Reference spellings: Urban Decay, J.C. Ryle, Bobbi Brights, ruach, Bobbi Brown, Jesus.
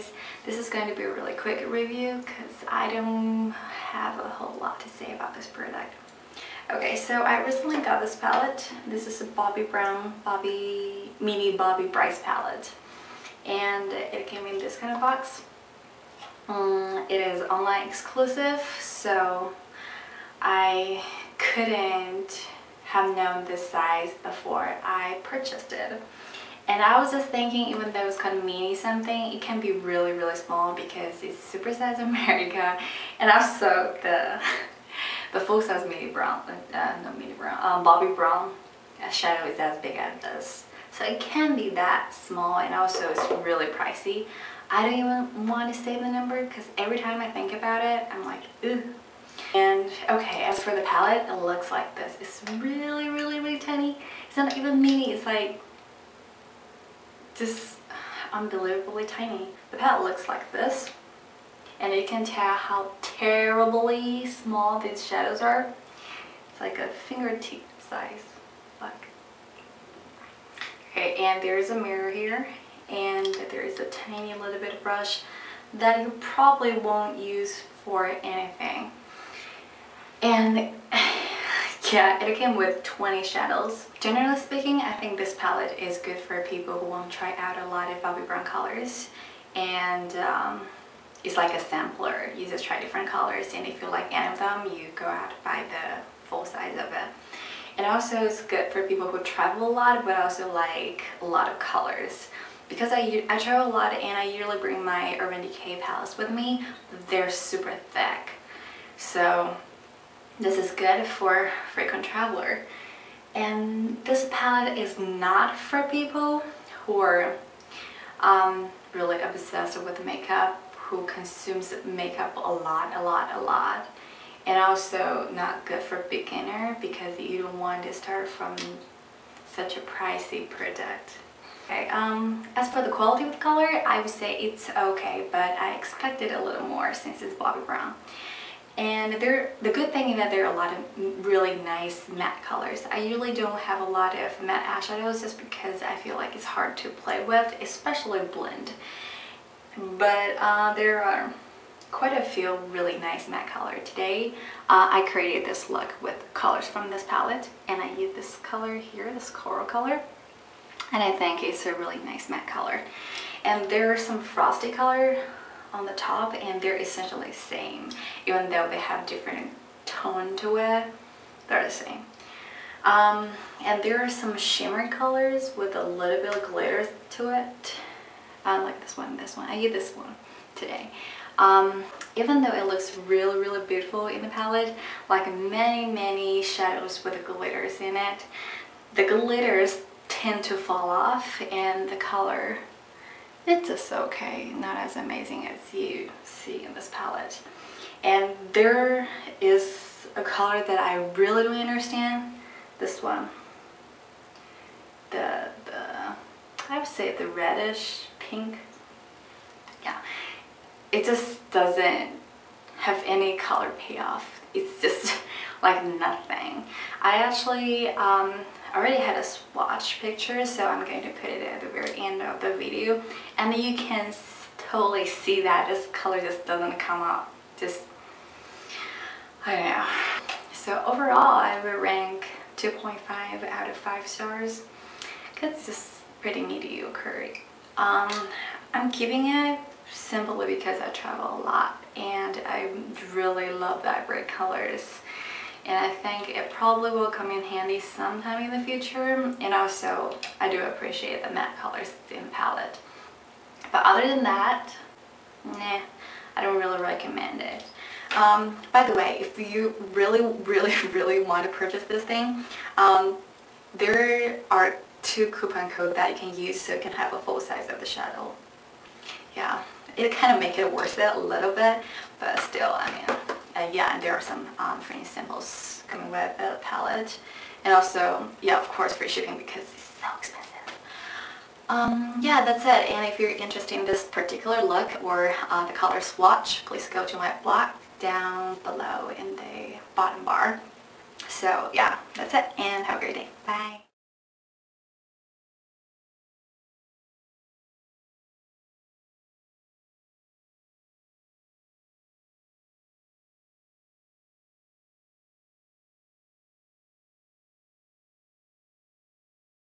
guys. This is going to be a really quick review because I don't have a whole lot to say about this product. Okay, so I recently got this palette. This is a Bobbi Brown mini Bobbi Brights palette, and it came in this kind of box. It is online exclusive, so I couldn't have known this size before I purchased it. And I was just thinking, even though it's kind of mini something, it can be really, really small because it's super size America. And I saw the full size mini brown, Bobbi Brown shadow is as big as this. So it can be that small, and also it's really pricey. I don't even want to say the number because every time I think about it, I'm like, ugh. And okay, as for the palette, it looks like this. It's really, really, really tiny. It's not even mini, it's like just unbelievably tiny. The palette looks like this, and you can tell how terribly small these shadows are. It's like a fingertip size. Look. Okay, and there's a mirror here, and there is a tiny little bit of brush that you probably won't use for anything. And yeah, it came with 20 shadows. Generally speaking, I think this palette is good for people who want to try out a lot of Bobbi Brown colors. And it's like a sampler. You just try different colors, and if you like any of them, you go out and buy the full size of it. And also it's good for people who travel a lot but also like a lot of colors. Because I travel a lot and I usually bring my Urban Decay palettes with me. They're super thick. So this is good for frequent traveler. And this palette is not for people who are really obsessed with makeup, who consumes makeup a lot. And also not good for beginner because you don't want to start from such a pricey product. Okay, as for the quality of the color, I would say it's okay, but I expected a little more since it's Bobbi Brown. And the good thing is that there are a lot of really nice matte colors. I usually don't have a lot of matte eyeshadows just because I feel like it's hard to play with, especially blend. But there are quite a few really nice matte colors. Today I created this look with colors from this palette, and I used this color here, this coral color. And I think it's a really nice matte color. And there are some frosty colors on the top, and they're essentially the same, even though they have different tone to it. They're the same. And there are some shimmer colors with a little bit of glitter to it. Like this one. I used this one today. Even though it looks really, really beautiful in the palette, like many shadows with glitters in it, the glitters tend to fall off, and the color, it's just okay, not as amazing as you see in this palette. And there is a color that I really don't understand, this one, I would say the reddish pink. Yeah, it just doesn't have any color payoff. It's just like nothing. I actually already had a swatch picture, so I'm going to put it at the very end of the video, and you can totally see that this color just doesn't come out. Just, I don't know. So overall, I would rank 2.5 out of 5 stars. It's just pretty mediocre. I'm keeping it simply because I travel a lot, and I really love vibrant colors. And I think it probably will come in handy sometime in the future. And also, I do appreciate the matte colors in the palette. But other than that, nah, I don't really recommend it. By the way, if you really want to purchase this thing, there are 2 coupon codes that you can use, so you can have a full size of the shadow. Yeah, it kind of makes it worth it a little bit, but still, I mean, yeah, and there are some free samples coming with a palette, and also, yeah, of course, free shipping because it's so expensive. Yeah, that's it. And if you're interested in this particular look or the color swatch, please go to my blog down below in the bottom bar. So yeah, that's it, and have a great day. Bye.